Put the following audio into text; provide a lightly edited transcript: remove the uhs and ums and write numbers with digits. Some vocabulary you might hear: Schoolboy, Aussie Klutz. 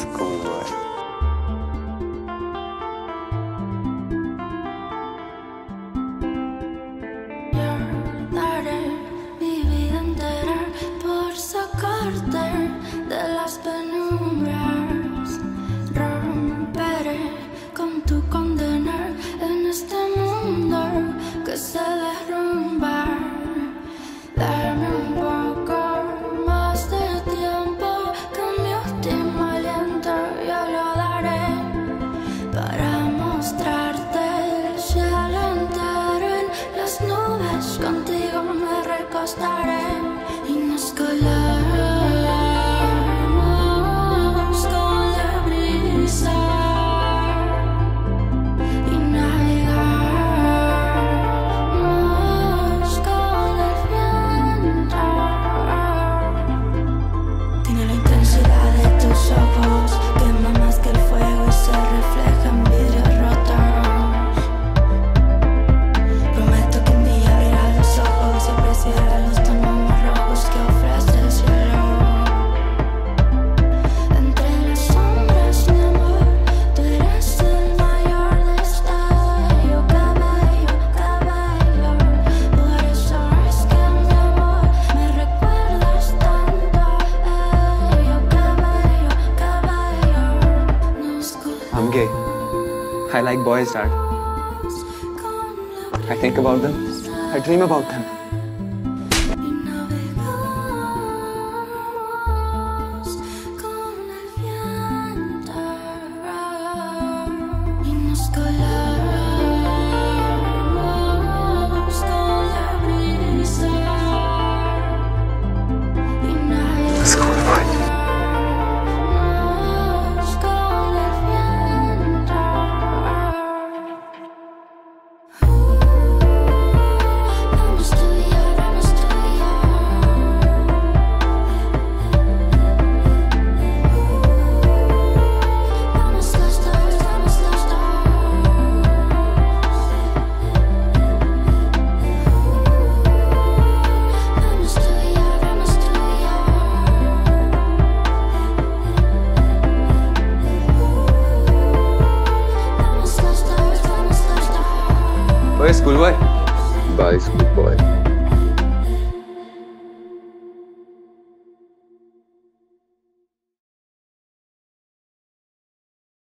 Schoolboy. Contigo me recostaré y nos colaremos con la brisa y navegaremos con el viento. Tiene la intensidad de tus ojos, quema más que el fuego y se refleja en vidrios rotos. I'm gay. I like boys, Dad. I think about them. I dream about them. Schoolboy. Bye, Schoolboy.